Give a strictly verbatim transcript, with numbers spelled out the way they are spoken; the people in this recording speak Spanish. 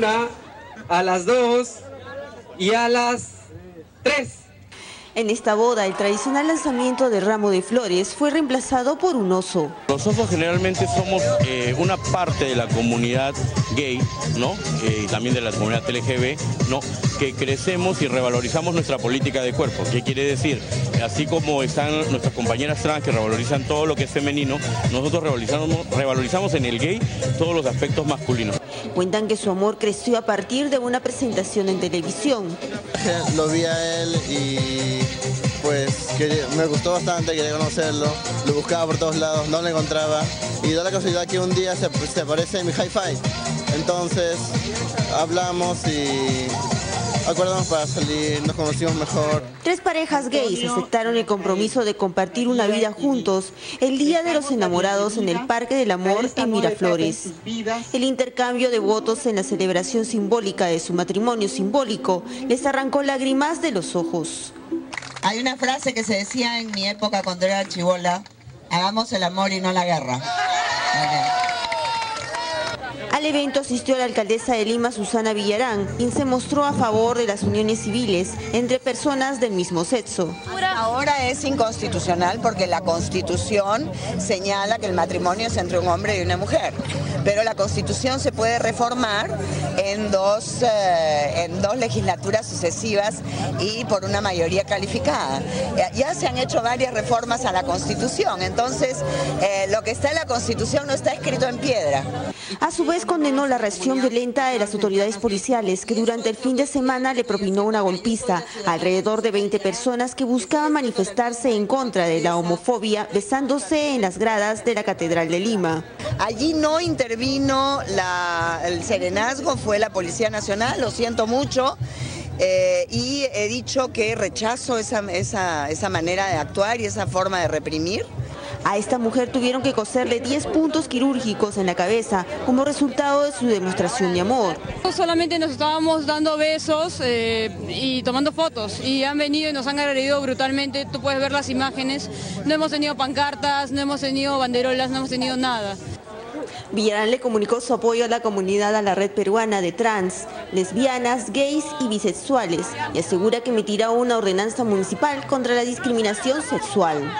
Una, a las dos y a las tres. En esta boda, el tradicional lanzamiento de ramo de flores fue reemplazado por un oso. Nosotros generalmente somos eh, una parte de la comunidad gay, ¿no? Eh, y también de la comunidad L G B, ¿no? Que crecemos y revalorizamos nuestra política de cuerpo. ¿Qué quiere decir? Así como están nuestras compañeras trans que revalorizan todo lo que es femenino, nosotros revalorizamos, revalorizamos en el gay todos los aspectos masculinos. Cuentan que su amor creció a partir de una presentación en televisión. Lo vi a él y pues quería, me gustó bastante, quería conocerlo, lo buscaba por todos lados, no lo encontraba y da la casualidad que un día se, se aparece en mi hi-fi, entonces hablamos y acordamos para salir, nos conocimos mejor. Tres parejas gays aceptaron el compromiso de compartir una vida juntos el Día de los Enamorados en el Parque del Amor en Miraflores. El intercambio de votos en la celebración simbólica de su matrimonio simbólico les arrancó lágrimas de los ojos. Hay una frase que se decía en mi época cuando era chibola: hagamos el amor y no la guerra. Al evento asistió la alcaldesa de Lima, Susana Villarán, quien se mostró a favor de las uniones civiles entre personas del mismo sexo. Ahora es inconstitucional porque la Constitución señala que el matrimonio es entre un hombre y una mujer, pero la Constitución se puede reformar en dos, eh, en dos legislaturas sucesivas y por una mayoría calificada. Ya se han hecho varias reformas a la Constitución, entonces eh, lo que está en la Constitución no está escrito en piedra. A su vez condenó la reacción violenta de las autoridades policiales que durante el fin de semana le propinó una golpiza a alrededor de veinte personas que buscaban manifestarse en contra de la homofobia besándose en las gradas de la Catedral de Lima. Allí no intervino la, el serenazgo, fue la Policía Nacional, lo siento mucho. Eh, y he dicho que rechazo esa, esa, esa manera de actuar y esa forma de reprimir. A esta mujer tuvieron que coserle diez puntos quirúrgicos en la cabeza como resultado de su demostración de amor. Solamente nos estábamos dando besos eh, y tomando fotos y han venido y nos han agredido brutalmente, tú puedes ver las imágenes, no hemos tenido pancartas, no hemos tenido banderolas, no hemos tenido nada. Villarán le comunicó su apoyo a la comunidad, a la red peruana de trans, lesbianas, gays y bisexuales y asegura que emitirá una ordenanza municipal contra la discriminación sexual.